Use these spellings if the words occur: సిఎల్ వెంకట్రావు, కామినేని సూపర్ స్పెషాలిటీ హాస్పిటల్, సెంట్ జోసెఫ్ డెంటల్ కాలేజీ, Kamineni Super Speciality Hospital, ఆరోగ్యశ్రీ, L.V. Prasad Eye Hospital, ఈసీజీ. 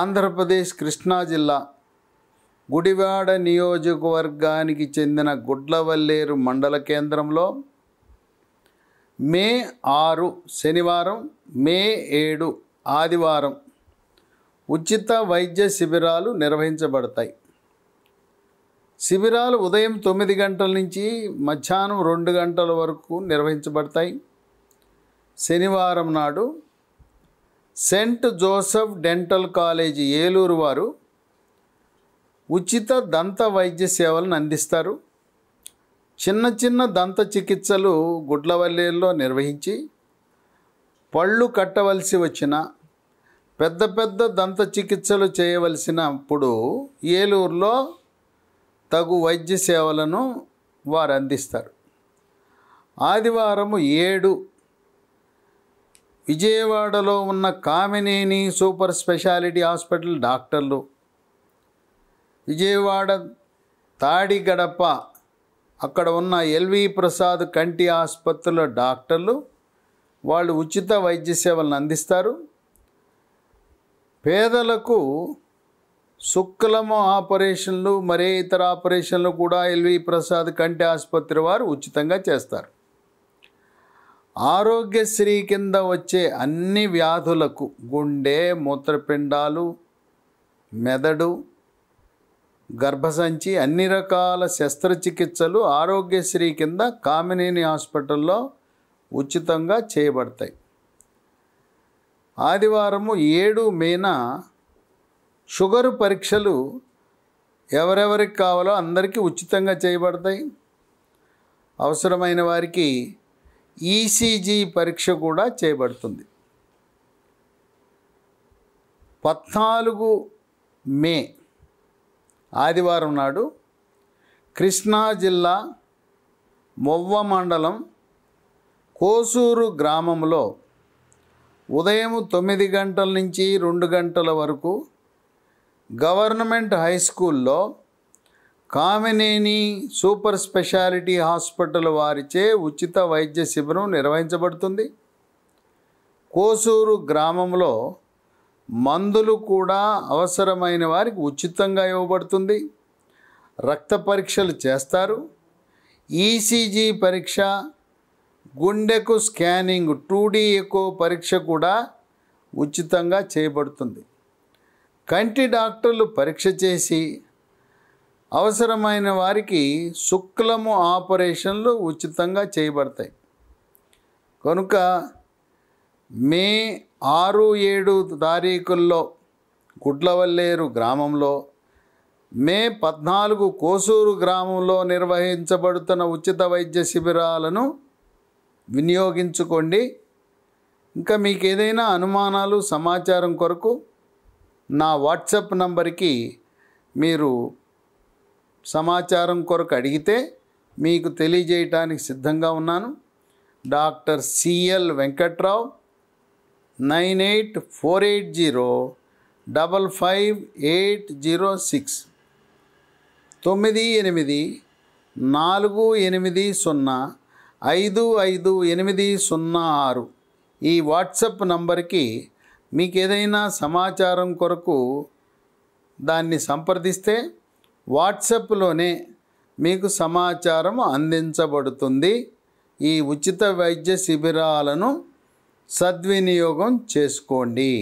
ఆంధ్రప్రదేశ్ కృష్ణా జిల్లా గుడివాడ నియోజకవర్గానికి చెందిన గుడ్లవల్లేరు మండల కేంద్రంలో మే 6 శనివారం, మే 7 ఆదివారం ఉచిత వైద్య శిబిరాలు నిర్వహించబడతాయి. శిబిరాలు ఉదయం 9 గంటల నుంచి మధ్యాహ్నం 2 గంటల వరకు నిర్వహించబడతాయి. శనివారం నాడు సెంట్ జోసెఫ్ డెంటల్ కాలేజీ Eluru వారు ఉచిత దంత వైద్య సేవలను అందిస్తారు. చిన్న చిన్న దంత చికిత్సలు గుడ్లవల్లేరులో నిర్వహించి పళ్ళు కట్టవలసి వచ్చిన పెద్ద పెద్ద దంత చికిత్సలు చేయవలసినప్పుడు ఏలూరులో తగు వైద్య సేవలను వారు అందిస్తారు. ఆదివారం 7 విజయవాడలో ఉన్న కామినేని సూపర్ స్పెషాలిటీ హాస్పిటల్ డాక్టర్లు విజయవాడ తాడిగడప అక్కడ ఉన్న ఎల్వి ప్రసాద్ కంటి ఆసుపత్రిలో డాక్టర్లు వాళ్ళు ఉచిత వైద్య సేవలను అందిస్తారు. పేదలకు శుక్లము ఆపరేషన్లు మరే ఇతర ఆపరేషన్లు కూడా ఎల్వి ప్రసాద్ కంటి ఆసుపత్రి వారు ఉచితంగా చేస్తారు. ఆరోగ్యశ్రీ కింద వచ్చే అన్ని వ్యాధులకు గుండె, మూత్రపిండాలు, మెదడు, గర్భసంచి అన్ని రకాల శస్త్రచికిత్సలు ఆరోగ్యశ్రీ కింద కామినేని హాస్పిటల్లో ఉచితంగా చేయబడతాయి. ఆదివారము 7 మేన షుగర్ పరీక్షలు ఎవరెవరికి కావాలో అందరికీ ఉచితంగా చేయబడతాయి. అవసరమైన వారికి ఈసీజీ పరీక్ష కూడా చేయబడుతుంది. 14 మే ఆదివారం నాడు కృష్ణా జిల్లా మొవ్వ మండలం కోసూరు గ్రామంలో ఉదయం 9 గంటల నుంచి 2 గంటల వరకు గవర్నమెంట్ హై స్కూల్లో కామినేని సూపర్ స్పెషాలిటీ హాస్పిటల్ వారిచే ఉచిత వైద్య శిబిరం నిర్వహించబడుతుంది. కోసూరు గ్రామంలో మందులు కూడా అవసరమైన వారికి ఉచితంగా ఇవ్వబడుతుంది. రక్త పరీక్షలు చేస్తారు. ఈసీజీ పరీక్ష, గుండెకు స్కానింగ్ 2D ఎకో పరీక్ష కూడా ఉచితంగా చేయబడుతుంది. కంటి డాక్టర్లు పరీక్ష చేసి అవసరమైన వారికి శుక్లము ఆపరేషన్లు ఉచితంగా చేయబడతాయి. కనుక మే 6, 7 తారీఖుల్లో గుడ్లవల్లేరు గ్రామంలో, మే 14 కోసూరు గ్రామంలో నిర్వహించబడుతున్న ఉచిత వైద్య శిబిరాలను వినియోగించుకోండి. ఇంకా మీకు ఏదైనా అనుమానాలు, సమాచారం కొరకు నా వాట్సాప్ నంబర్కి మీరు సమాచారం కొరకు అడిగితే మీకు తెలియజేయటానికి సిద్ధంగా ఉన్నాను. డాక్టర్ సిఎల్ వెంకట్రావు 9848055806 9848055806 ఈ వాట్సాప్ నంబర్కి మీకు ఏదైనా సమాచారం కొరకు దాన్ని సంప్రదిస్తే వాట్సాప్లోనే మీకు సమాచారం అందించబడుతుంది. ఈ ఉచిత వైద్య శిబిరాలను సద్వినియోగం చేసుకోండి.